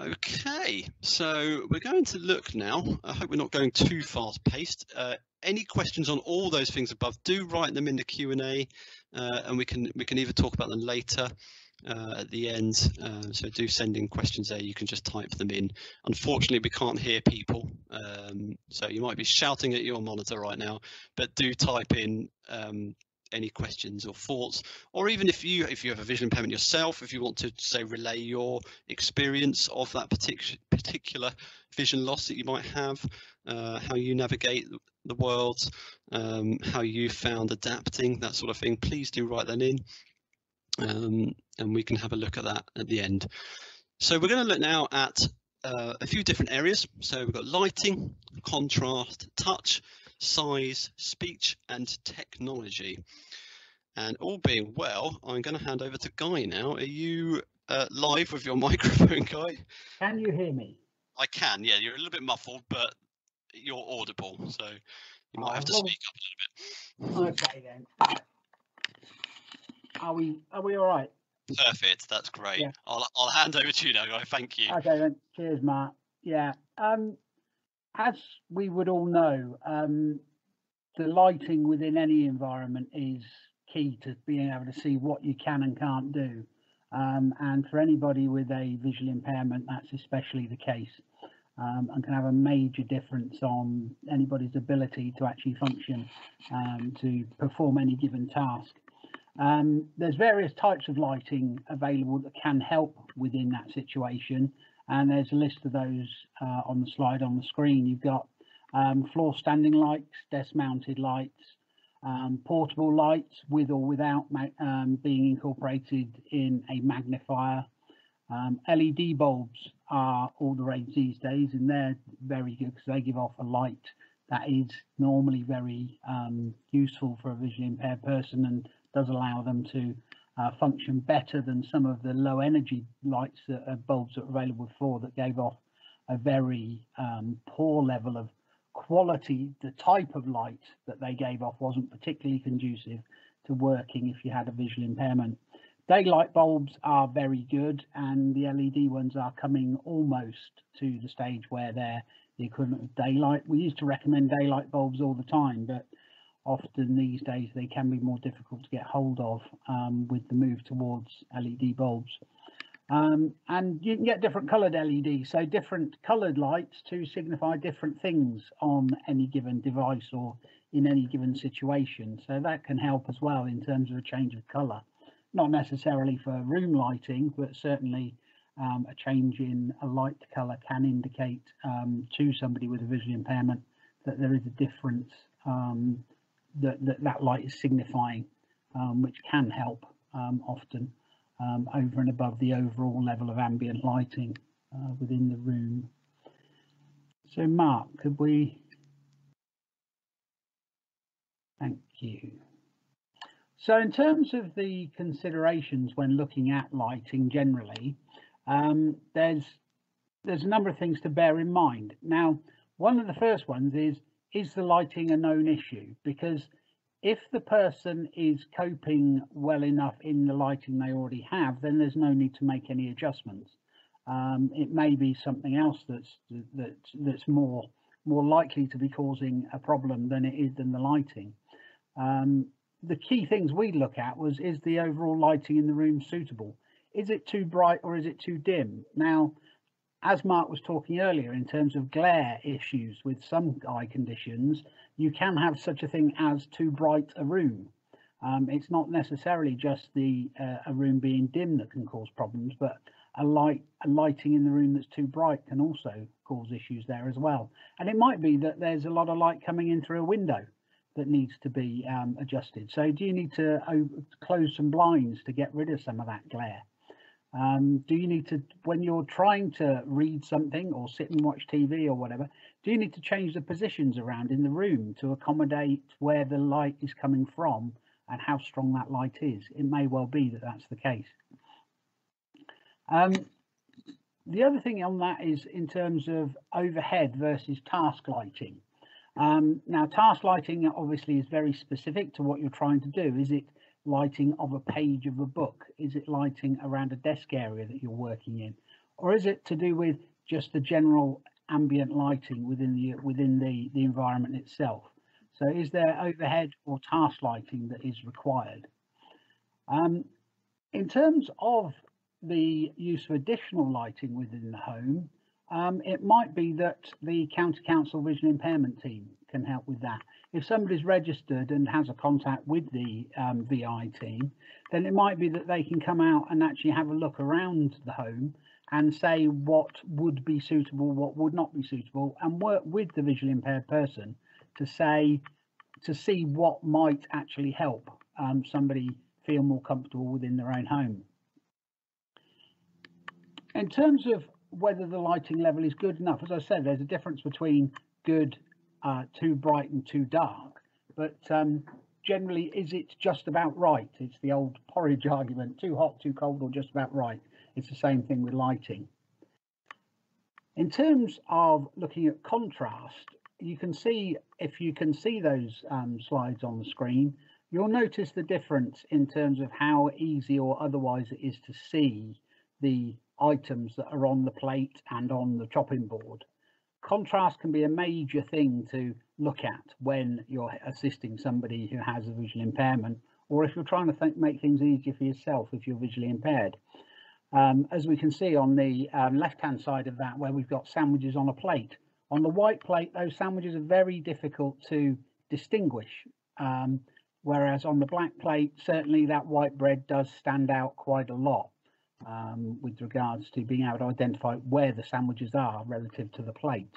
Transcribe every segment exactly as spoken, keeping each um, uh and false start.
Okay, so we're going to look now. I hope we're not going too fast paced. Uh, any questions on all those things above, do write them in the Q and A, uh, and we can we can either talk about them later uh, at the end. Uh, so do send in questions there. You can just type them in. Unfortunately, we can't hear people, um, so you might be shouting at your monitor right now, but do type in um, any questions or thoughts, or even if you if you have a vision impairment yourself, if you want to say relay your experience of that particular particular vision loss that you might have, uh, how you navigate the world, um, how you found adapting, that sort of thing, please do write that in, um, and we can have a look at that at the end. So we're going to look now at uh, a few different areas. So we've got lighting, contrast, touch, size, speech and technology. And all being well, I'm going to hand over to Guy now. Are you uh, live with your microphone, Guy? Can you hear me? I can, yeah. You're a little bit muffled, but you're audible, so you might oh, have to well, speak up a little bit. Okay then. Are we are we all right? Perfect, that's great. Yeah. I'll I'll hand over to you now, Guy. Thank you. Okay then. Cheers, Mark. Yeah. Um As we would all know, um, the lighting within any environment is key to being able to see what you can and can't do. Um, and for anybody with a visual impairment, that's especially the case, um, and can have a major difference on anybody's ability to actually function, um, to perform any given task. Um, there's various types of lighting available that can help within that situation. And there's a list of those uh, on the slide on the screen. You've got um, floor standing lights, desk mounted lights, um, portable lights with or without um, being incorporated in a magnifier. Um, L E D bulbs are all the rage these days, and they're very good because they give off a light that is normally very um, useful for a visually impaired person and does allow them to Uh, function better than some of the low energy lights that uh, bulbs that are available before, that gave off a very um, poor level of quality. The type of light that they gave off wasn't particularly conducive to working if you had a visual impairment. Daylight bulbs are very good, and the L E D ones are coming almost to the stage where they're the equivalent of daylight. We used to recommend daylight bulbs all the time, but often these days they can be more difficult to get hold of um, with the move towards L E D bulbs. Um, and you can get different coloured L E Ds, so different coloured lights to signify different things on any given device or in any given situation. So that can help as well in terms of a change of colour, not necessarily for room lighting, but certainly um, a change in a light colour can indicate um, to somebody with a visual impairment that there is a difference um, That, that that light is signifying, um, which can help um, often um, over and above the overall level of ambient lighting uh, within the room. So Mark, could we? Thank you. So in terms of the considerations when looking at lighting generally, um, there's there's a number of things to bear in mind. Now, one of the first ones is, is the lighting a known issue? Because if the person is coping well enough in the lighting they already have, then there's no need to make any adjustments. Um, it may be something else that's that, that's more more likely to be causing a problem than it is than the lighting. Um, the key things we look at was, is the overall lighting in the room suitable? Is it too bright or is it too dim? Now, as Mark was talking earlier, in terms of glare issues with some eye conditions, you can have such a thing as too bright a room. Um, it's not necessarily just the uh, a room being dim that can cause problems, but a light a lighting in the room that's too bright can also cause issues there as well. And it might be that there's a lot of light coming in through a window that needs to be um, adjusted. So do you need to close some blinds to get rid of some of that glare? Um, do you need to, when you're trying to read something or sit and watch T V or whatever, do you need to change the positions around in the room to accommodate where the light is coming from and how strong that light is? It may well be that that's the case. Um, the other thing on that is in terms of overhead versus task lighting. Um, now, task lighting obviously is very specific to what you're trying to do. Is it lighting of a page of a book? Is it lighting around a desk area that you're working in? or is it to do with just the general ambient lighting within the within the, the environment itself? So is there overhead or task lighting that is required? Um, in terms of the use of additional lighting within the home, um, it might be that the County Council Vision Impairment Team can help with that. If somebody's registered and has a contact with the um, V I team, then it might be that they can come out and actually have a look around the home and say what would be suitable, what would not be suitable, and work with the visually impaired person to say, to see what might actually help um, somebody feel more comfortable within their own home. In terms of whether the lighting level is good enough, as I said, there's a difference between good, uh, too bright and too dark, but um, generally, is it just about right? It's the old porridge argument, too hot, too cold, or just about right. It's the same thing with lighting. In terms of looking at contrast, you can see, if you can see those um, slides on the screen, you'll notice the difference in terms of how easy or otherwise it is to see the items that are on the plate and on the chopping board. Contrast can be a major thing to look at when you're assisting somebody who has a visual impairment, or if you're trying to think, make things easier for yourself if you're visually impaired. Um, as we can see on the um, left-hand side of that, where we've got sandwiches on a plate. On the white plate, those sandwiches are very difficult to distinguish, um, whereas on the black plate, certainly that white bread does stand out quite a lot um, with regards to being able to identify where the sandwiches are relative to the plate.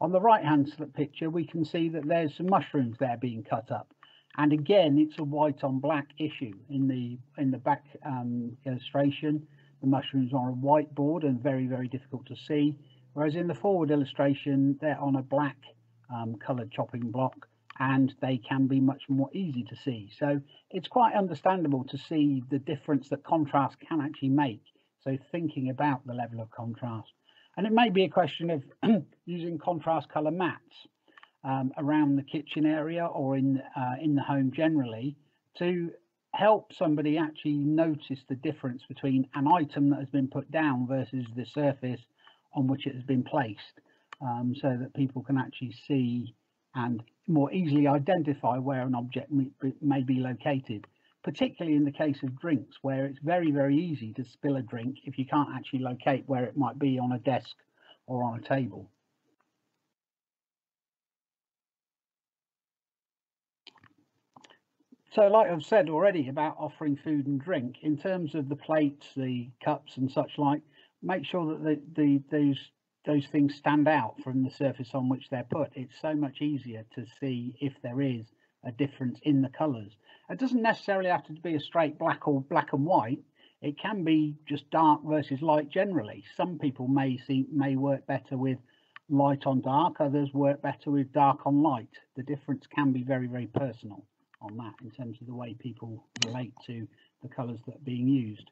On the right-hand picture, we can see that there's some mushrooms there being cut up. And again, it's a white on black issue. In the, in the back um, illustration, the mushrooms are on a white board and very, very difficult to see. Whereas in the forward illustration, they're on a black um, coloured chopping block and they can be much more easy to see. So it's quite understandable to see the difference that contrast can actually make. So thinking about the level of contrast. And it may be a question of using contrast colour mats um, around the kitchen area or in, uh, in the home generally to help somebody actually notice the difference between an item that has been put down versus the surface on which it has been placed, um, so that people can actually see and more easily identify where an object may be, may be located, particularly in the case of drinks, where it's very, very easy to spill a drink if you can't actually locate where it might be on a desk or on a table. So like I've said already about offering food and drink, in terms of the plates, the cups and such like, make sure that the, the, those, those things stand out from the surface on which they're put. It's so much easier to see if there is a difference in the colours. It doesn't necessarily have to be a straight black or black and white. It can be just dark versus light generally. Some people may see, may work better with light on dark, others work better with dark on light. The difference can be very, very personal on that in terms of the way people relate to the colours that are being used.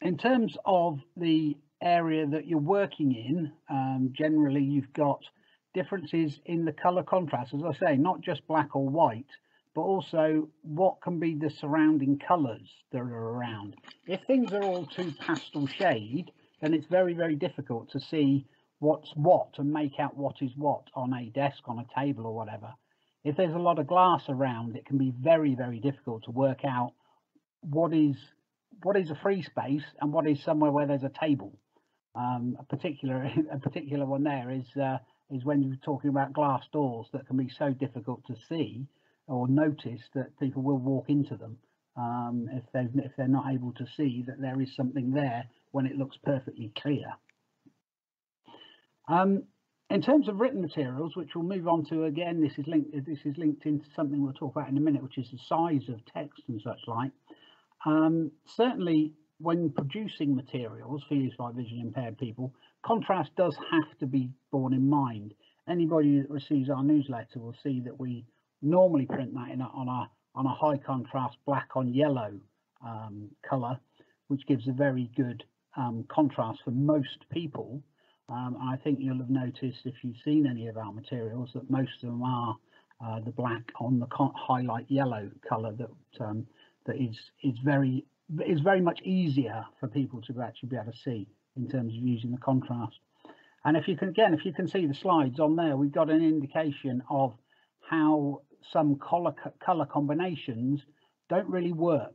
In terms of the area that you're working in, um, generally you've got differences in the colour contrast, as I say, not just black or white, but also what can be the surrounding colours that are around. If things are all too pastel shade, then it's very, very difficult to see what's what and make out what is what on a desk, on a table or whatever. If there's a lot of glass around, it can be very, very difficult to work out what is what is a free space and what is somewhere where there's a table. Um, a particular a particular one there is uh, is when you're talking about glass doors that can be so difficult to see or notice that people will walk into them um, if they're if they're not able to see that there is something there when it looks perfectly clear. Um, in terms of written materials, which we'll move on to again, this is linked this is linked into something we'll talk about in a minute, which is the size of text and such like. Um, certainly when producing materials for use by visually impaired people, contrast does have to be borne in mind. Anybody that receives our newsletter will see that we normally print that in a, on, a, on a high contrast black on yellow um, colour, which gives a very good um, contrast for most people. Um, I think you'll have noticed if you've seen any of our materials that most of them are uh, the black on the highlight yellow colour that um, that is, is very is very much easier for people to actually be able to see in terms of using the contrast. And if you can, again, if you can see the slides on there, we've got an indication of how some color, color combinations don't really work.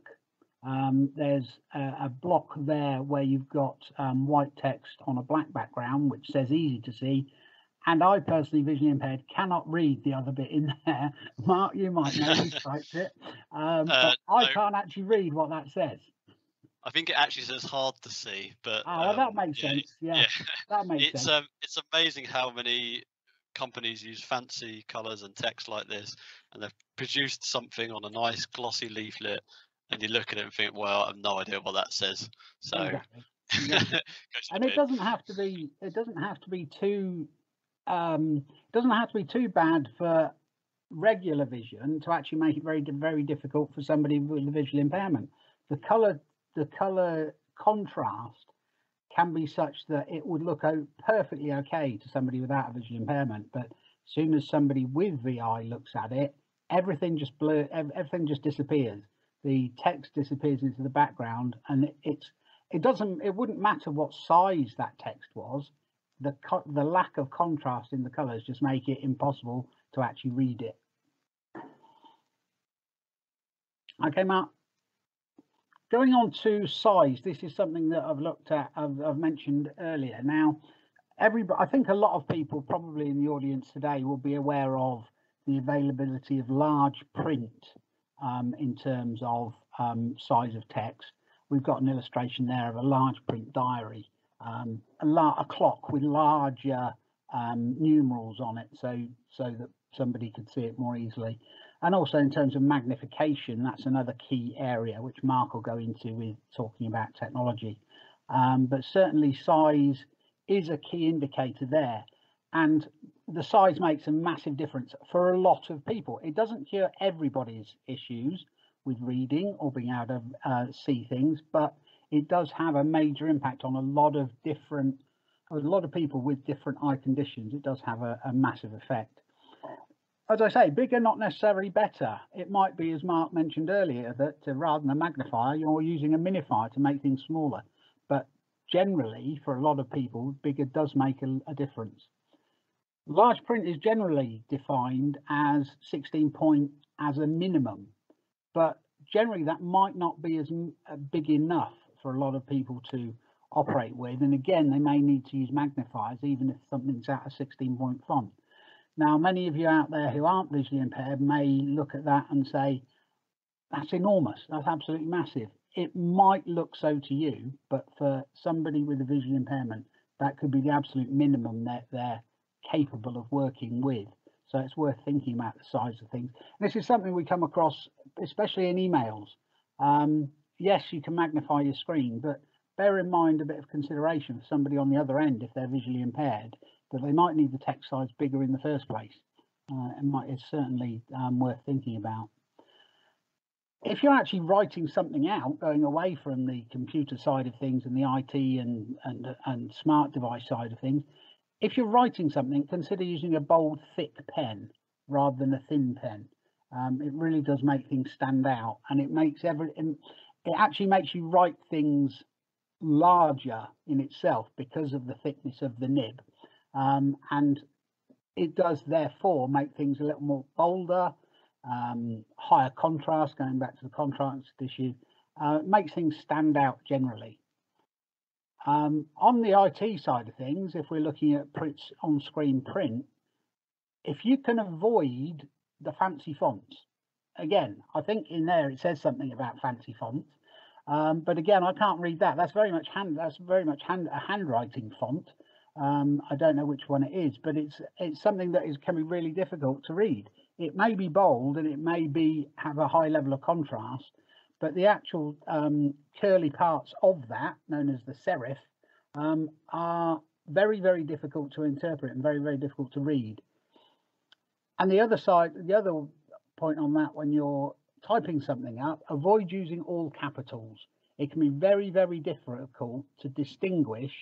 Um, there's a, a block there where you've got um, white text on a black background, which says easy to see. And I personally, visually impaired, cannot read the other bit in there. Mark, you might know who typed it. Um, uh, but I no. can't actually read what that says. I think it actually says hard to see, but oh, um, well, that makes yeah, sense. Yeah, yeah. that makes it's, sense. Um, it's amazing how many companies use fancy colours and text like this, and they've produced something on a nice glossy leaflet, and you look at it and think, "Well, I have no idea what that says." So, exactly. Exactly. And it doesn't have to be. It doesn't have to be too. Um, it doesn't have to be too bad for regular vision to actually make it very, very difficult for somebody with a visual impairment. The colour. The colour contrast can be such that it would look perfectly okay to somebody without a visual impairment, but as soon as somebody with V I looks at it, everything just blur, everything just disappears. The text disappears into the background, and it's it doesn't it wouldn't matter what size that text was. The co the lack of contrast in the colours just make it impossible to actually read it. Okay, Mark. Going on to size, this is something that I've looked at, I've, I've mentioned earlier. Now, everybody, I think a lot of people probably in the audience today will be aware of the availability of large print um, in terms of um, size of text. We've got an illustration there of a large print diary, um, a, a clock with larger um, numerals on it so, so that somebody could see it more easily. And also in terms of magnification, that's another key area which Mark will go into with talking about technology. Um, but certainly size is a key indicator there. And the size makes a massive difference for a lot of people. It doesn't cure everybody's issues with reading or being able to uh, see things, but it does have a major impact on a lot of different, a lot of people with different eye conditions. It does have a, a massive effect. As I say, bigger, not necessarily better. It might be, as Mark mentioned earlier, that uh, rather than a magnifier, you're using a minifier to make things smaller. But generally, for a lot of people, bigger does make a, a difference. Large print is generally defined as sixteen point as a minimum, but generally that might not be as big enough for a lot of people to operate with. And again, they may need to use magnifiers, even if something's at a sixteen point font. Now, many of you out there who aren't visually impaired may look at that and say, that's enormous, that's absolutely massive. It might look so to you, but for somebody with a visual impairment, that could be the absolute minimum that they're capable of working with. So it's worth thinking about the size of things. And this is something we come across, especially in emails. Um, yes, you can magnify your screen, but bear in mind a bit of consideration for somebody on the other end if they're visually impaired, that they might need the text size bigger in the first place. Uh, it might, it's certainly um, worth thinking about. If you're actually writing something out, going away from the computer side of things and the I T and, and, and smart device side of things, if you're writing something, consider using a bold, thick pen rather than a thin pen. Um, it really does make things stand out, and it makes every, it actually makes you write things larger in itself because of the thickness of the nib. Um, and it does therefore make things a little more bolder, um, higher contrast, going back to the contrast issue, uh, makes things stand out generally. Um, on the I T side of things, if we're looking at on-screen print, if you can avoid the fancy fonts, again, I think in there it says something about fancy fonts, um, but again, I can't read that. That's very much hand. That's very much hand, a handwriting font. Um, I don't know which one it is, but it's it's something that is can be really difficult to read. It may be bold and it may be have a high level of contrast, but the actual um, curly parts of that, known as the serif, um, are very, very difficult to interpret and very, very difficult to read. And the other side, the other point on that, when you're typing something up, avoid using all capitals. It can be very, very difficult to distinguish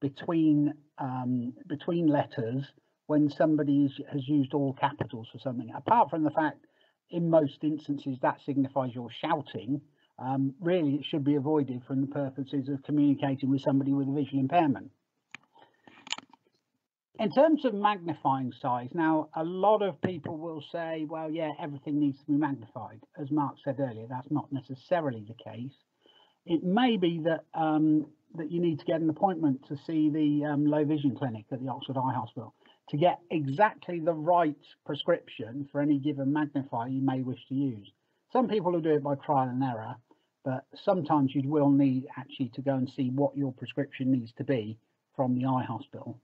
between um, between letters when somebody has used all capitals for something, apart from the fact in most instances that signifies you're shouting, Um, really, it should be avoided for the purposes of communicating with somebody with a visual impairment. In terms of magnifying size, now a lot of people will say, well, yeah, everything needs to be magnified. As Mark said earlier, that's not necessarily the case. It may be that um, that you need to get an appointment to see the um, low vision clinic at the Oxford Eye Hospital to get exactly the right prescription for any given magnifier you may wish to use. Some people will do it by trial and error, but sometimes you will need actually to go and see what your prescription needs to be from the eye hospital.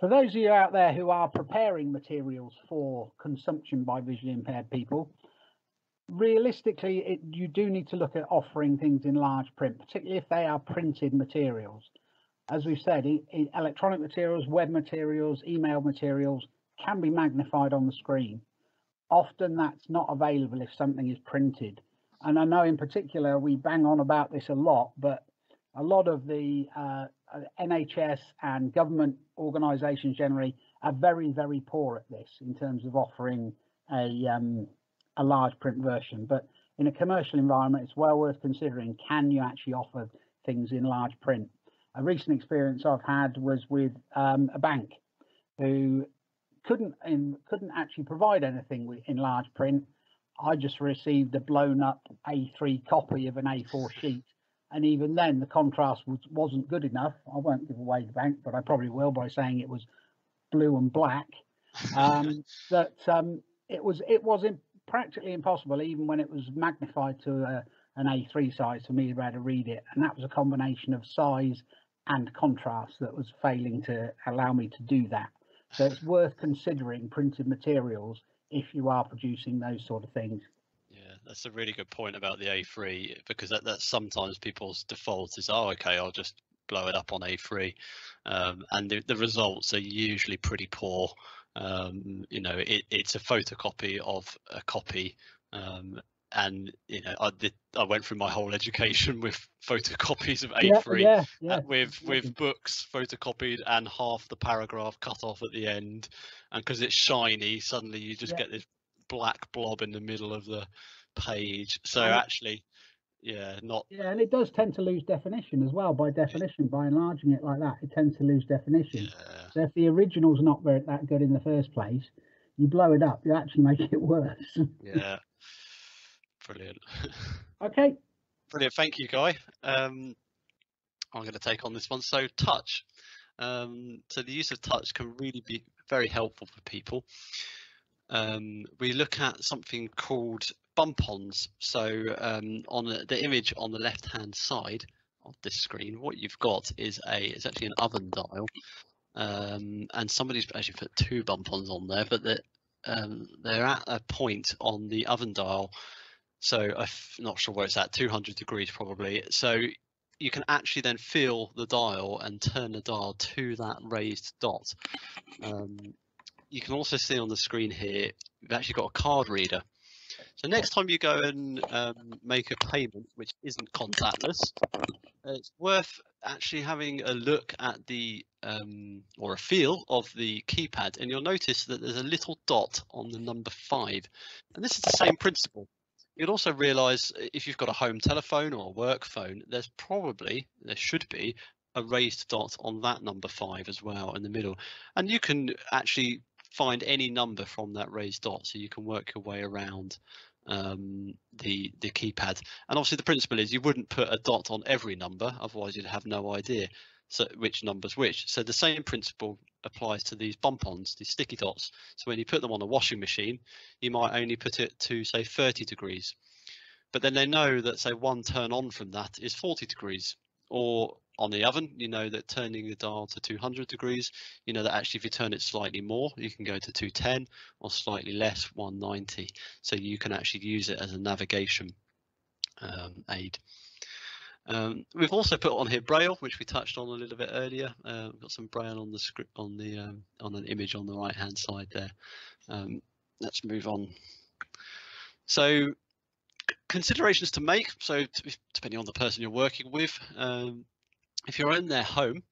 For those of you out there who are preparing materials for consumption by visually impaired people, realistically, it, you do need to look at offering things in large print, particularly if they are printed materials. As we've said, e e electronic materials, web materials, email materials can be magnified on the screen. Often that's not available if something is printed. And I know in particular, we bang on about this a lot, but a lot of the uh, N H S and government organisations generally are very, very poor at this in terms of offering a, um, a large print version. But in a commercial environment, it's well worth considering, can you actually offer things in large print? A recent experience I've had was with um, a bank who couldn't in, couldn't actually provide anything in large print. I just received a blown up A three copy of an A four sheet. And even then, the contrast was, wasn't good enough. I won't give away the bank, but I probably will by saying it was blue and black. Um, that um, it was it was in, practically impossible, even when it was magnified to a, an A three size, for me to be able to read it. And that was a combination of size and contrast that was failing to allow me to do that. So it's worth considering printed materials if you are producing those sort of things. Yeah, that's a really good point about the A three, because that, that's sometimes people's default is, oh, OK, I'll just blow it up on A three. Um, and the, the results are usually pretty poor. Um, you know, it, it's a photocopy of a copy. Um, and, you know, I, did, I went through my whole education with photocopies of A three, yeah, yeah, yeah. with with books photocopied and half the paragraph cut off at the end. And because it's shiny, suddenly you just yeah. get this black blob in the middle of the page. So actually, yeah, not yeah, and it does tend to lose definition as well. By definition, by enlarging it like that, it tends to lose definition. Yeah. So if the original's not very that good in the first place, you blow it up, you actually make it worse. Yeah, brilliant. Okay, brilliant. Thank you, Guy. Um, I'm going to take on this one. So touch. Um, so the use of touch can really be very helpful for people. Um, we look at something called bump-ons. So um, on the, the image on the left-hand side of this screen, what you've got is a it's actually an oven dial, um, and somebody's actually put two bump-ons on there, but they're, um, they're at a point on the oven dial. So I'm not sure where it's at, two hundred degrees probably. So you can actually then feel the dial and turn the dial to that raised dot. Um, You can also see on the screen here, we've actually got a card reader. So next time you go and um, make a payment, which isn't contactless, it's worth actually having a look at the, um, or a feel of the keypad. And you'll notice that there's a little dot on the number five. And this is the same principle. You'll also realise if you've got a home telephone or a work phone, there's probably, there should be, a raised dot on that number five as well in the middle. And you can actually find any number from that raised dot, so you can work your way around um, the the keypad. And obviously the principle is you wouldn't put a dot on every number, otherwise you'd have no idea so which number's which. So the same principle applies to these bump-ons, these sticky dots. So when you put them on a washing machine, you might only put it to say thirty degrees, but then they know that say one turn on from that is forty degrees. Or on the oven, you know that turning the dial to two hundred degrees, you know that actually if you turn it slightly more, you can go to two ten or slightly less, one ninety. So you can actually use it as a navigation um, aid. Um, we've also put on here Braille, which we touched on a little bit earlier. Uh, we've got some Braille on the script on the um, on an image on the right hand side there. Um, let's move on. So considerations to make. So depending on the person you're working with, um, if you're in their home,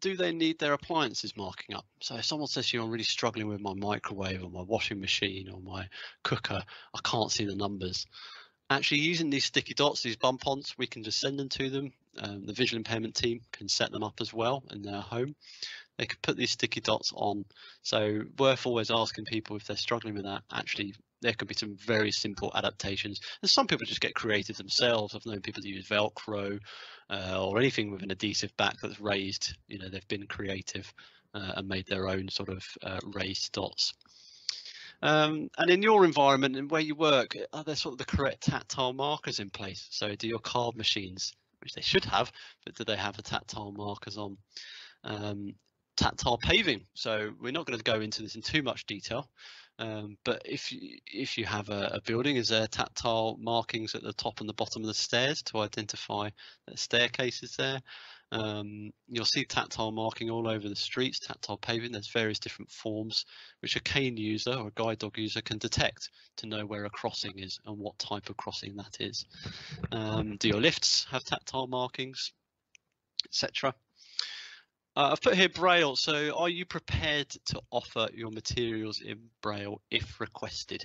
do they need their appliances marking up? So if someone says to you, I'm really struggling with my microwave or my washing machine or my cooker, I can't see the numbers. Actually, using these sticky dots, these bonbons, we can just send them to them. Um, the visual impairment team can set them up as well in their home. They could put these sticky dots on. So worth always asking people if they're struggling with that. Actually, there could be some very simple adaptations. And some people just get creative themselves. I've known people who use Velcro uh, or anything with an adhesive back that's raised. You know, they've been creative uh, and made their own sort of uh, raised dots. Um, and in your environment and where you work, are there sort of the correct tactile markers in place? So do your card machines, which they should have, but do they have the tactile markers on? Um, tactile paving. So we're not going to go into this in too much detail, um, but if you, if you have a, a building, is there tactile markings at the top and the bottom of the stairs to identify that staircase is there? Um, you'll see tactile marking all over the streets, tactile paving. There's various different forms which a cane user or a guide dog user can detect to know where a crossing is and what type of crossing that is. Um, do your lifts have tactile markings, et cetera? Uh, I've put here Braille, so are you prepared to offer your materials in Braille if requested?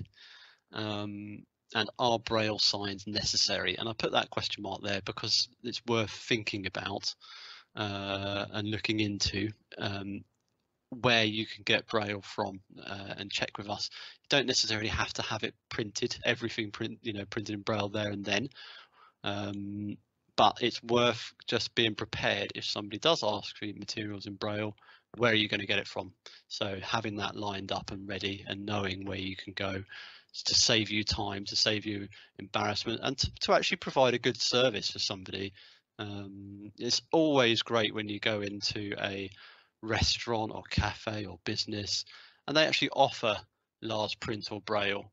Um, and are Braille signs necessary? And I put that question mark there because it's worth thinking about uh, and looking into um, where you can get Braille from uh, and check with us. You don't necessarily have to have it printed, everything print, you know, printed in Braille there and then. Um, But it's worth just being prepared if somebody does ask for materials in Braille, where are you going to get it from? So having that lined up and ready and knowing where you can go to save you time, to save you embarrassment and to, to actually provide a good service for somebody. Um, it's always great when you go into a restaurant or cafe or business and they actually offer large print or Braille.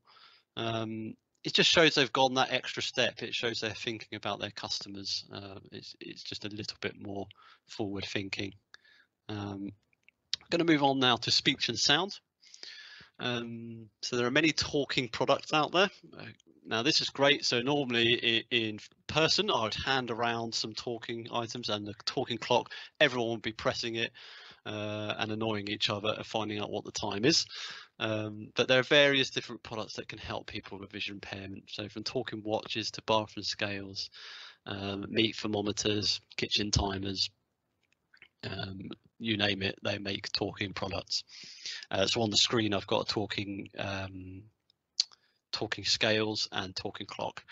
Um, It just shows they've gone that extra step. It shows they're thinking about their customers. Uh, it's, it's just a little bit more forward thinking. Um, I'm going to move on now to speech and sound. Um, so there are many talking products out there. Now this is great. So normally in, in person, I would hand around some talking items and the talking clock. Everyone would be pressing it uh, and annoying each other and finding out what the time is. Um, but there are various different products that can help people with vision impairment. So from talking watches to bathroom scales, um, meat thermometers, kitchen timers, um, you name it, they make talking products. Uh, so on the screen, I've got a talking, um, talking scales and talking clock.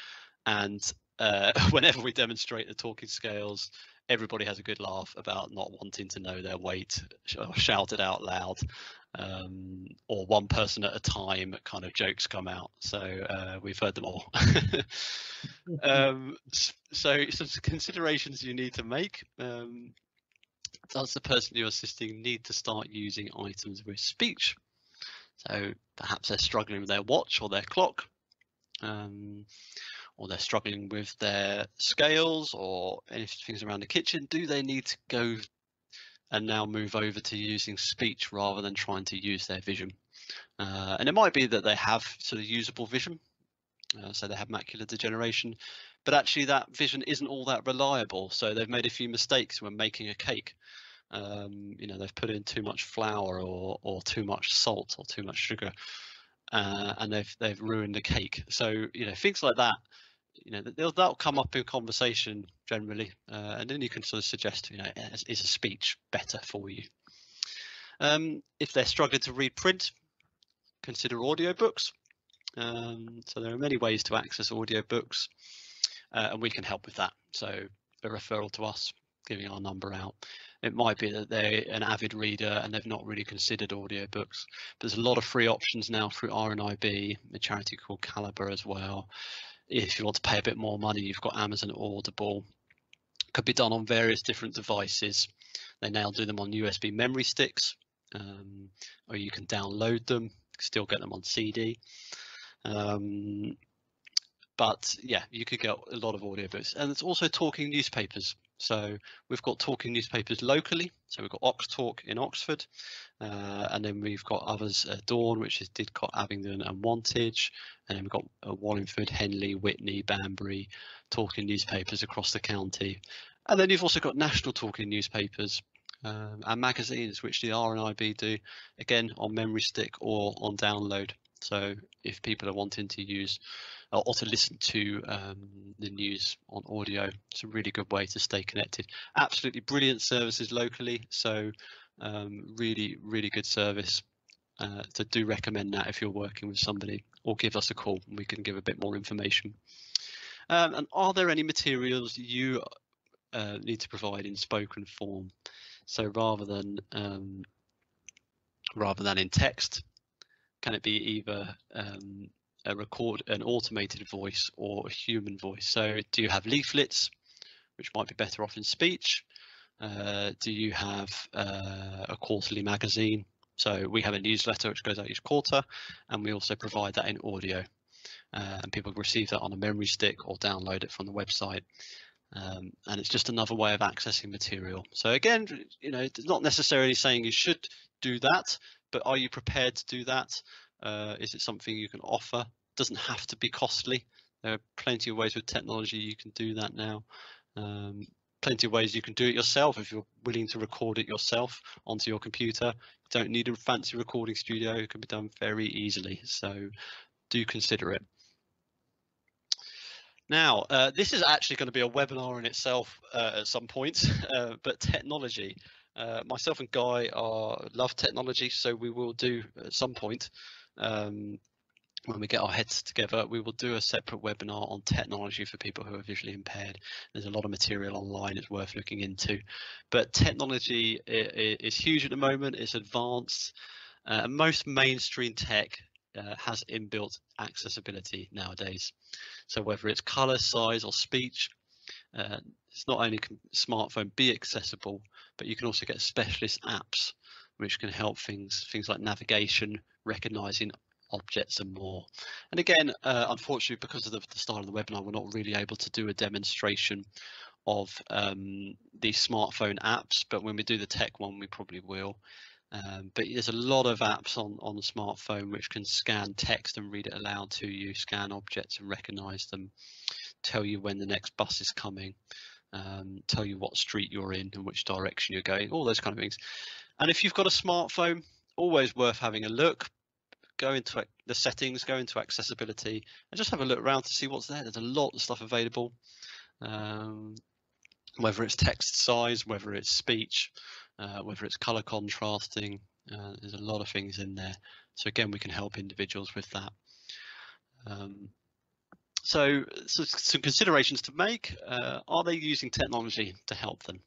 And uh, whenever we demonstrate the talking scales, everybody has a good laugh about not wanting to know their weight, or shout it out loud, um, or one person at a time kind of jokes come out. So uh, we've heard them all. um, so some considerations you need to make. Um, does the person you're assisting need to start using items with speech? So perhaps they're struggling with their watch or their clock. Um, or they're struggling with their scales or anything around the kitchen, do they need to go and now move over to using speech rather than trying to use their vision? Uh, and it might be that they have sort of usable vision, uh, so they have macular degeneration, but actually that vision isn't all that reliable. So they've made a few mistakes when making a cake. Um, you know, they've put in too much flour or, or too much salt or too much sugar. Uh, and they've they've ruined the cake. So, you know, things like that, you know, they'll, that'll come up in conversation generally. Uh, and then you can sort of suggest, you know, is, is a speech better for you? Um, if they're struggling to read print, consider audiobooks. Um, so there are many ways to access audiobooks uh, and we can help with that. So a referral to us, giving our number out. It might be that they're an avid reader and they've not really considered audiobooks. There's a lot of free options now through R N I B, a charity called Calibre as well. If you want to pay a bit more money, you've got Amazon Audible. Could be done on various different devices. They now do them on U S B memory sticks, um, or you can download them, still get them on C D. Um, but yeah, you could get a lot of audiobooks. And it's also talking newspapers. So we've got talking newspapers locally. So we've got Ox Talk in Oxford, uh, and then we've got others, uh, Dawn, which is Didcot, Abingdon and Wantage. And then we've got uh, Wallingford, Henley, Whitney, Banbury, talking newspapers across the county. And then you've also got national talking newspapers um, and magazines, which the R N I B do, again, on memory stick or on download. So if people are wanting to use uh, or to listen to um, the news on audio. It's a really good way to stay connected. Absolutely brilliant services locally, so um, really, really good service. Uh, so do recommend that if you're working with somebody, or give us a call and we can give a bit more information. Um, and are there any materials you uh, need to provide in spoken form? So rather than um, rather than in text, can it be either um, a record, an automated voice, or a human voice? So do you have leaflets, which might be better off in speech? Uh, do you have uh, a quarterly magazine? So we have a newsletter which goes out each quarter, and we also provide that in audio, uh, and people receive that on a memory stick or download it from the website. Um, and it's just another way of accessing material. So again, you know, it's not necessarily saying you should do that, but are you prepared to do that? Uh, is it something you can offer? Doesn't have to be costly. There are plenty of ways with technology you can do that now. Um, Plenty of ways you can do it yourself if you're willing to record it yourself onto your computer. You don't need a fancy recording studio, it can be done very easily, so do consider it. Now, uh, this is actually going to be a webinar in itself uh, at some point, uh, but technology. Uh, myself and Guy are, love technology, so we will do at some point, um, when we get our heads together, we will do a separate webinar on technology for people who are visually impaired. There's a lot of material online it's worth looking into, but technology is huge at the moment. It's advanced, uh, and most mainstream tech uh, has inbuilt accessibility nowadays. So whether it's color, size, or speech, uh, it's not only can smartphone be accessible, but you can also get specialist apps which can help things, things like navigation, recognizing objects and more. And again, uh, unfortunately, because of the, the style of the webinar, we're not really able to do a demonstration of um, these smartphone apps, but when we do the tech one, we probably will. Um, but there's a lot of apps on, on the smartphone which can scan text and read it aloud to you, scan objects and recognize them, tell you when the next bus is coming, um, tell you what street you're in and which direction you're going, all those kind of things. And if you've got a smartphone, always worth having a look. Go into the settings, go into accessibility, and just have a look around to see what's there. There's a lot of stuff available, um, whether it's text size, whether it's speech, uh, whether it's color contrasting, uh, there's a lot of things in there. So again, we can help individuals with that. Um, so, so some considerations to make, uh, are they using technology to help them?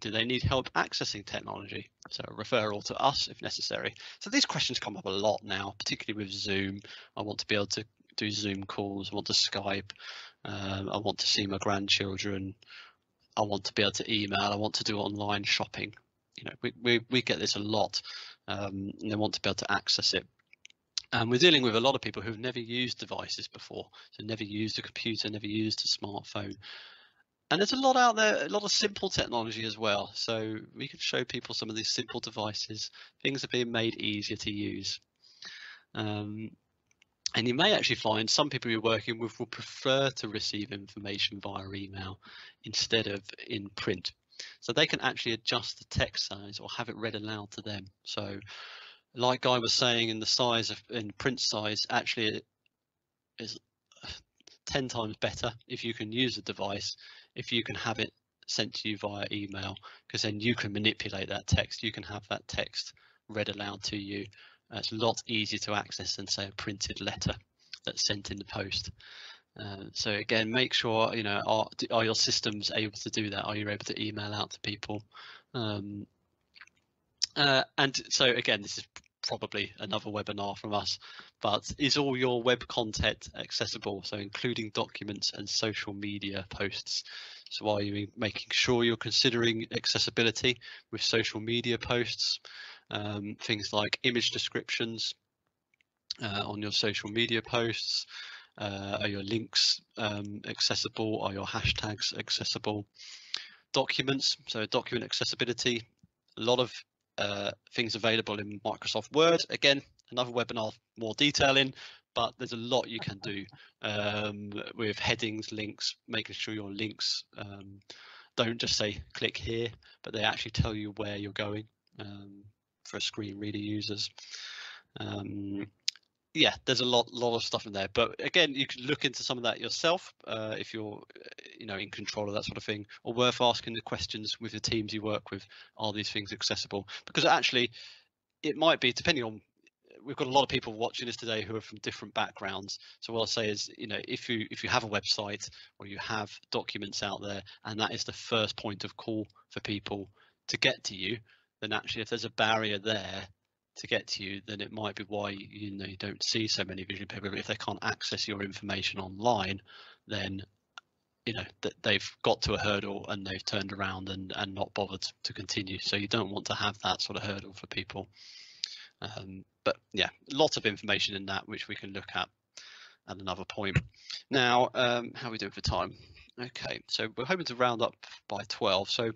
Do they need help accessing technology? So a referral to us if necessary. So these questions come up a lot now, particularly with Zoom. I want to be able to do Zoom calls. I want to Skype. Um, I want to see my grandchildren. I want to be able to email. I want to do online shopping. You know, we, we, we get this a lot, um, and they want to be able to access it. And we're dealing with a lot of people who've never used devices before. So never used a computer, never used a smartphone. And there's a lot out there, a lot of simple technology as well. So we can show people some of these simple devices. Things are being made easier to use. Um, and you may actually find some people you're working with will prefer to receive information via email instead of in print. So they can actually adjust the text size or have it read aloud to them. So like Guy was saying, in the size of in print size, actually it is ten times better if you can use the device, if you can have it sent to you via email, because then you can manipulate that text. You can have that text read aloud to you. Uh, it's a lot easier to access than, say, a printed letter that's sent in the post. Uh, so again, make sure, you know, are, are your systems able to do that? Are you able to email out to people? Um, uh, and so again, this is probably another webinar from us, but is all your web content accessible? So including documents and social media posts. So are you making sure you're considering accessibility with social media posts, um, things like image descriptions uh, on your social media posts? Uh, are your links um, accessible? Are your hashtags accessible? Documents, so document accessibility, a lot of Uh, things available in Microsoft Word. Again, another webinar, more detail in, but there's a lot you can do um, with headings, links, making sure your links um, don't just say click here, but they actually tell you where you're going um, for screen reader users. Um, yeah, there's a lot, lot of stuff in there. But again, you can look into some of that yourself uh, if you're, you know, in control of that sort of thing, or worth asking the questions with the teams you work with. Are these things accessible? Because actually, it might be, depending on, we've got a lot of people watching this today who are from different backgrounds. So what I'll say is, you know, if you if you have a website or you have documents out there, and that is the first point of call for people to get to you, then actually, if there's a barrier there to get to you, then it might be why, you know, you don't see so many visually impaired. If they can't access your information online, then, you know, that they've got to a hurdle and they've turned around and, and not bothered to continue. So you don't want to have that sort of hurdle for people. Um, but yeah, lots of information in that, which we can look at at another point. Now, um, how are we doing for time? Okay, so we're hoping to round up by twelve. So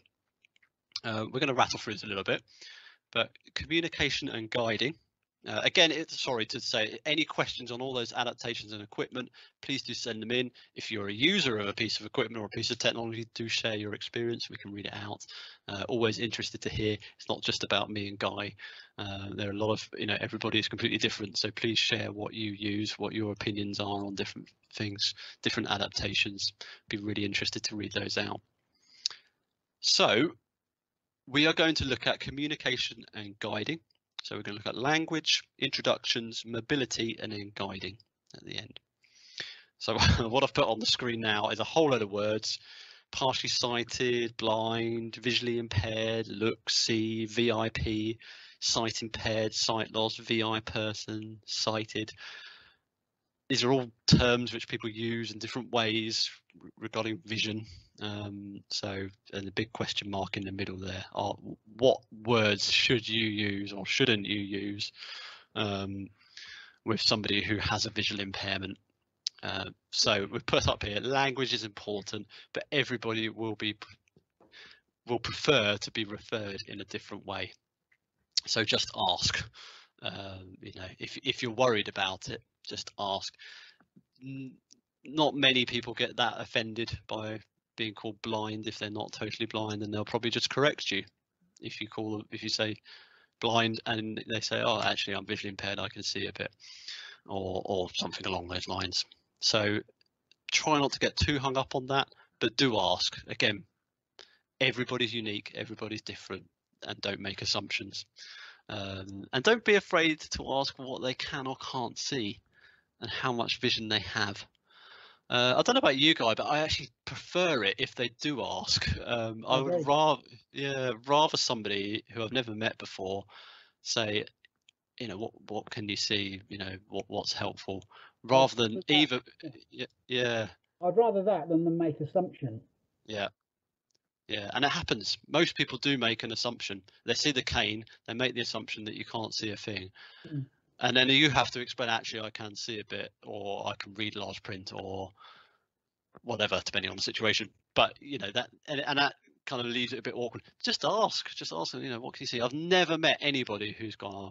uh, we're going to rattle through this a little bit, but communication and guiding. Uh, again, it's, sorry to say, any questions on all those adaptations and equipment, please do send them in. If you're a user of a piece of equipment or a piece of technology, do share your experience. We can read it out. Uh, always interested to hear. It's not just about me and Guy. Uh, there are a lot of, you know, everybody is completely different. So please share what you use, what your opinions are on different things, different adaptations. Be really interested to read those out. So we are going to look at communication and guiding. So we're going to look at language, introductions, mobility, and then guiding at the end. So what I've put on the screen now is a whole load of words: partially sighted, blind, visually impaired, look, see, V I P, sight impaired, sight loss, V I person, sighted. These are all terms which people use in different ways regarding vision. Um, so, and the big question mark in the middle there are what words should you use or shouldn't you use um, with somebody who has a visual impairment. Uh, so we've put up here, language is important, but everybody will be will prefer to be referred in a different way. So just ask. Um, you know, if if you're worried about it, just ask. N- not many people get that offended by being called blind. If they're not totally blind, then they'll probably just correct you. If you call them, if you say blind and they say, oh, actually, I'm visually impaired, I can see a bit, or or something along those lines. So try not to get too hung up on that, but do ask. Again, everybody's unique, everybody's different, and don't make assumptions. Um, and don't be afraid to ask what they can or can't see and how much vision they have. Uh, I don't know about you, Guy, but I actually prefer it if they do ask. Um, I would rather, yeah, rather somebody who I've never met before say, you know, what what can you see? You know, what what's helpful, rather than either, yeah, yeah. I'd rather that than them make assumption. Yeah. Yeah, and it happens. Most people do make an assumption. They see the cane, they make the assumption that you can't see a thing. Mm. And then you have to explain, actually, I can see a bit, or I can read large print, or whatever, depending on the situation. But, you know, that and, and that kind of leaves it a bit awkward. Just ask, just ask, you know, what can you see? I've never met anybody who's gone,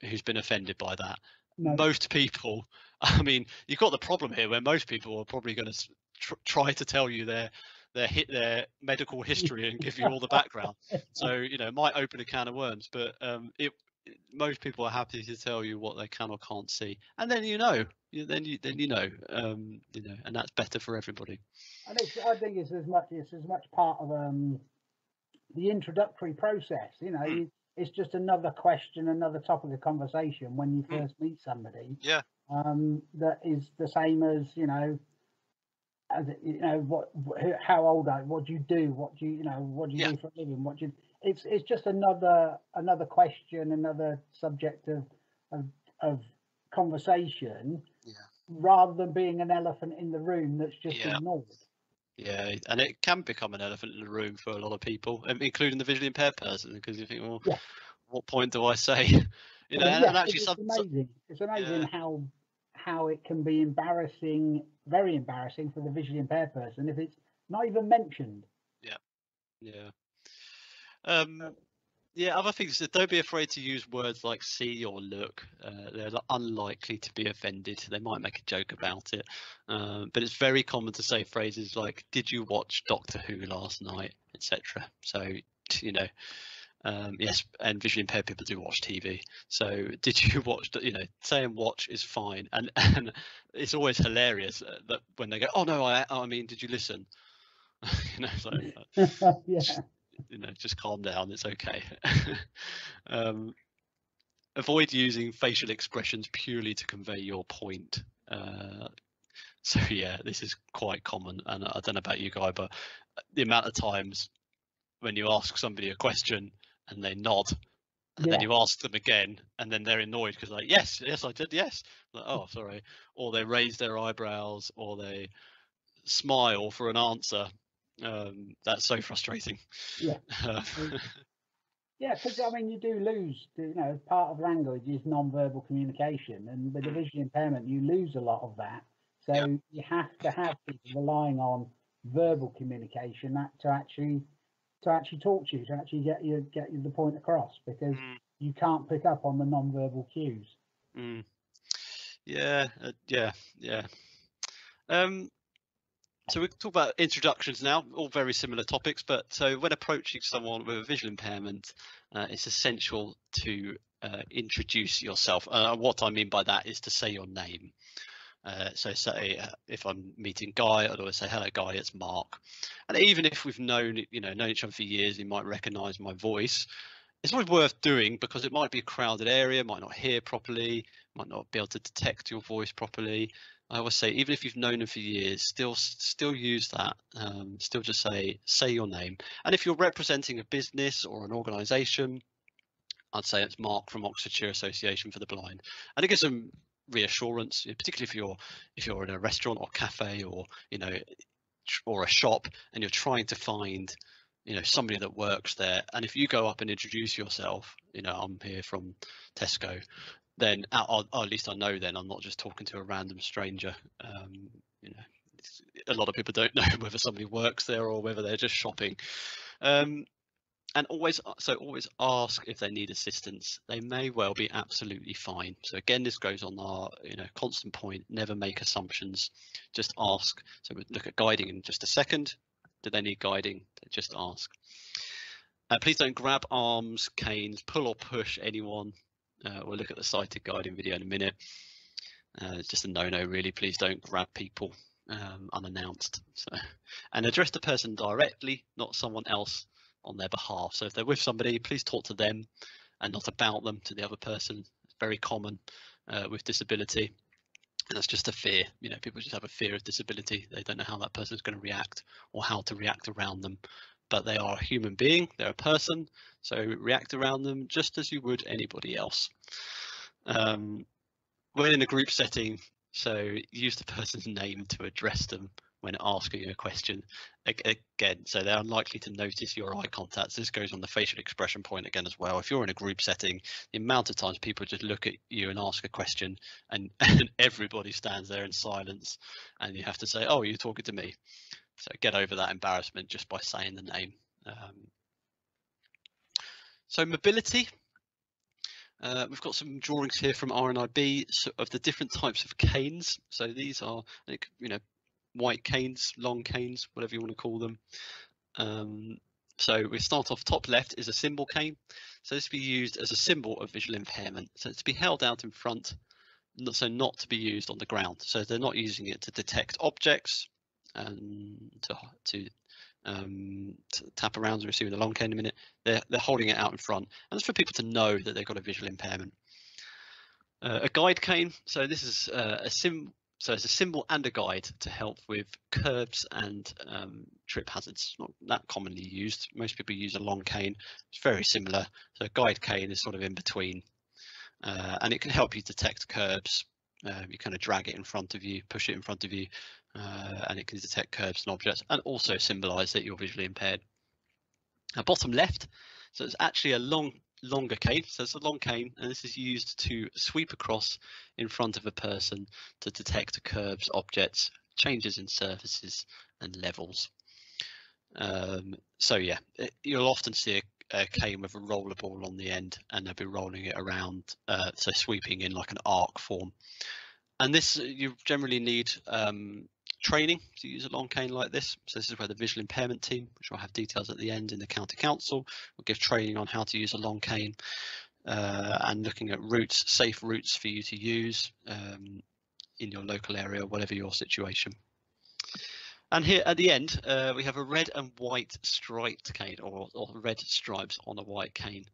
who's been offended by that. No. Most people, I mean, you've got the problem here where most people are probably going to tr try to tell you their their hit their medical history and give you all the background. So, you know, it might open a can of worms, but um, it. Most people are happy to tell you what they can or can't see, and then you know, then you then you know, um, you know, and that's better for everybody. And it's, I think it's as much it's as much part of um, the introductory process. You know, mm. it's just another question, another topic of conversation when you first mm. meet somebody. Yeah, um, that is the same as you know, as you know, what, how old are you? What do you do? What do you you know? What do you yeah. do for a living? What do you It's it's just another another question, another subject of of, of conversation, yeah. rather than being an elephant in the room that's just yeah. ignored. Yeah, and it can become an elephant in the room for a lot of people, including the visually impaired person, because you think, well, yeah. what point do I say? You know, and, yeah, and actually, it's, some, amazing. it's amazing yeah. how how it can be embarrassing, very embarrassing for the visually impaired person if it's not even mentioned. Yeah, yeah. Um, yeah, other things, don't be afraid to use words like see or look. Uh, they're unlikely to be offended. They might make a joke about it, um, but it's very common to say phrases like, did you watch Doctor Who last night, et cetera. So, you know, Um, yes, and visually impaired people do watch T V. So did you watch, you know, saying watch is fine. And, and it's always hilarious that when they go, oh, no, I, I mean, did you listen? You know, so, yeah. just, you know, just calm down. It's OK. um, avoid using facial expressions purely to convey your point. Uh, so, yeah, this is quite common. And I don't know about you, Guy, but the amount of times when you ask somebody a question and they nod, and yeah. then you ask them again, and then they're annoyed because like, yes, yes, I did, yes. Like, oh, sorry. Or they raise their eyebrows, or they smile for an answer. Um, that's so frustrating. Yeah. Yeah, because I mean, you do lose. You know, part of language is non-verbal communication, and with a visual impairment, you lose a lot of that. So yeah. you have to have people relying on verbal communication that to actually. to actually talk to you, to actually get you get you the point across, because mm. you can't pick up on the non-verbal cues. Mm. Yeah, uh, yeah, yeah. Um, so we can talk about introductions now, all very similar topics, but so when approaching someone with a visual impairment, uh, it's essential to uh, introduce yourself. Uh, what I mean by that is to say your name. Uh, so say uh, if I'm meeting Guy, I'd always say, hello, Guy, it's Mark. And even if we've known, you know, known each other for years, you might recognise my voice. It's always worth doing because it might be a crowded area, might not hear properly, might not be able to detect your voice properly. I always say, even if you've known them for years, still still use that. Um, still just say say your name. And if you're representing a business or an organisation, I'd say it's Mark from Oxfordshire Association for the Blind. And it gives them reassurance, particularly if you're if you're in a restaurant or cafe, or you know, or a shop, and you're trying to find, you know, somebody that works there, and if you go up and introduce yourself, you know, I'm here from Tesco, then or, or at least I know then I'm not just talking to a random stranger. Um you know, it's, a lot of people don't know whether somebody works there or whether they're just shopping. um And always, so always ask if they need assistance. They may well be absolutely fine. So again, this goes on our, you know, constant point. Never make assumptions. Just ask. So we'll look at guiding in just a second. Do they need guiding? Just ask. Uh, please don't grab arms, canes, pull or push anyone. Uh, we'll look at the sighted guiding video in a minute. Uh, it's just a no-no, really. Please don't grab people um, unannounced. So, and address the person directly, not someone else on their behalf. So if they're with somebody, please talk to them and not about them to the other person. It's very common uh, with disability, and that's just a fear. You know, people just have a fear of disability. They don't know how that person's going to react or how to react around them, but they are a human being, they're a person, so react around them just as you would anybody else. Um, when in a group setting, so use the person's name to address them when asking a question. Again, so they're unlikely to notice your eye contact. This goes on the facial expression point again as well. If you're in a group setting, the amount of times people just look at you and ask a question, and, and everybody stands there in silence, and you have to say, oh, you're talking to me. So get over that embarrassment just by saying the name. Um, so mobility. Uh, we've got some drawings here from R N I B so of the different types of canes. So these are, you know, white canes, long canes, whatever you want to call them. Um, so we start off top left is a symbol cane. So this will be used as a symbol of visual impairment. So it's to be held out in front, so not to be used on the ground. So they're not using it to detect objects and to, to, um, to tap around. We'll see with the long cane in a minute. They're, they're holding it out in front. And it's for people to know that they've got a visual impairment. Uh, a guide cane. So this is uh, a symbol. So it's a symbol and a guide to help with curbs and um, trip hazards. Not that commonly used. Most people use a long cane. It's very similar. So a guide cane is sort of in between, uh, and it can help you detect curbs. Uh, you kind of drag it in front of you, push it in front of you, uh, and it can detect curbs and objects, and also symbolise that you're visually impaired. Now, bottom left. So it's actually a long, longer cane. So it's a long cane, and this is used to sweep across in front of a person to detect curves, objects, changes in surfaces and levels. Um, so yeah, it, you'll often see a, a cane with a roller ball on the end, and they'll be rolling it around, uh, so sweeping in like an arc form. And this you generally need um, training to use a long cane like this. So this is where the visual impairment team, which will have details at the end in the county council, will give training on how to use a long cane uh, and looking at routes, safe routes for you to use um, in your local area, whatever your situation. And here at the end, uh, we have a red and white striped cane, or, or red stripes on a white cane.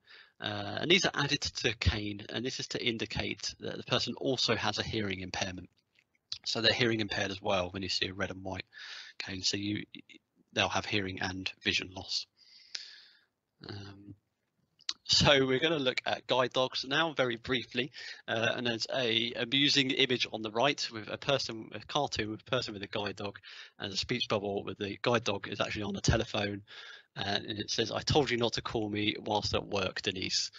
Uh, and these are added to cane, and this is to indicate that the person also has a hearing impairment. So they're hearing impaired as well when you see a red and white cane. So you, they'll have hearing and vision loss. Um, So we're going to look at guide dogs now very briefly, uh, and there's a amusing image on the right with a person, a cartoon with a person with a guide dog, and a speech bubble with the guide dog is actually on the telephone, and it says, "I told you not to call me whilst at work, Denise."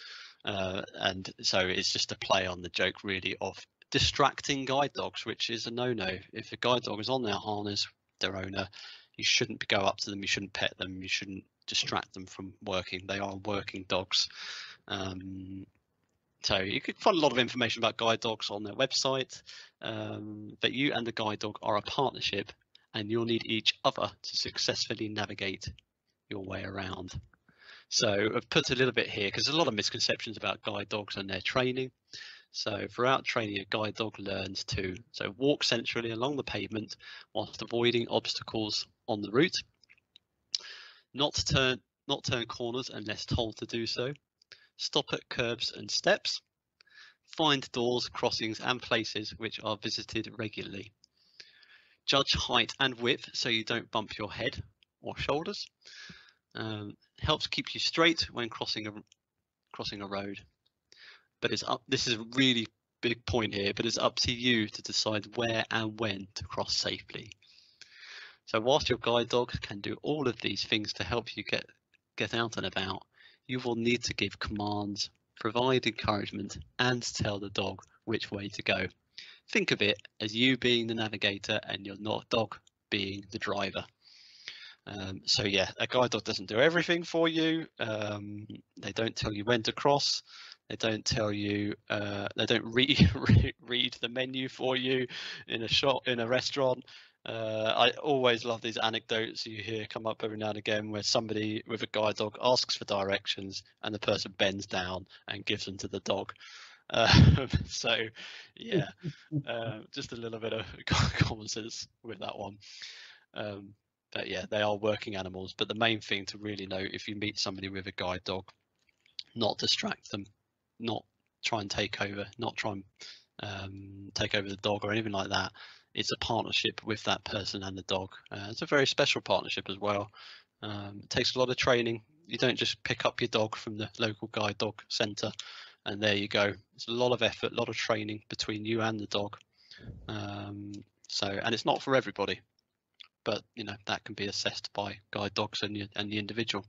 Uh, and so it's just a play on the joke really of distracting guide dogs, which is a no-no. If a guide dog is on their harness, their owner, you shouldn't go up to them, you shouldn't pet them, you shouldn't distract them from working. They are working dogs. Um, so you could find a lot of information about guide dogs on their website, um, but you and the guide dog are a partnership, and you'll need each other to successfully navigate your way around. So I've put a little bit here because there's a lot of misconceptions about guide dogs and their training. So throughout training, a guide dog learns to so walk centrally along the pavement whilst avoiding obstacles on the route. Not to turn, not turn corners unless told to do so. Stop at curbs and steps. Find doors, crossings and places which are visited regularly. Judge height and width so you don't bump your head or shoulders. Um, helps keep you straight when crossing a, crossing a road. But it's up, this is a really big point here, but it's up to you to decide where and when to cross safely. So whilst your guide dog can do all of these things to help you get, get out and about, you will need to give commands, provide encouragement and tell the dog which way to go. Think of it as you being the navigator and your dog being the driver. Um, so yeah, a guide dog doesn't do everything for you. Um, they don't tell you when to cross. They don't tell you, uh, they don't re re read the menu for you in a shop, in a restaurant. Uh, I always love these anecdotes you hear come up every now and again where somebody with a guide dog asks for directions and the person bends down and gives them to the dog. Um, so yeah, uh, just a little bit of common sense with that one. Um, but yeah, they are working animals, but the main thing to really know if you meet somebody with a guide dog, not distract them, not try and take over, not try and um, take over the dog or anything like that. It's a partnership with that person and the dog. Uh, it's a very special partnership as well. Um, it takes a lot of training. You don't just pick up your dog from the local guide dog centre and there you go. It's a lot of effort, a lot of training between you and the dog. Um, so, and it's not for everybody, but you know, that can be assessed by guide dogs and, and the individual.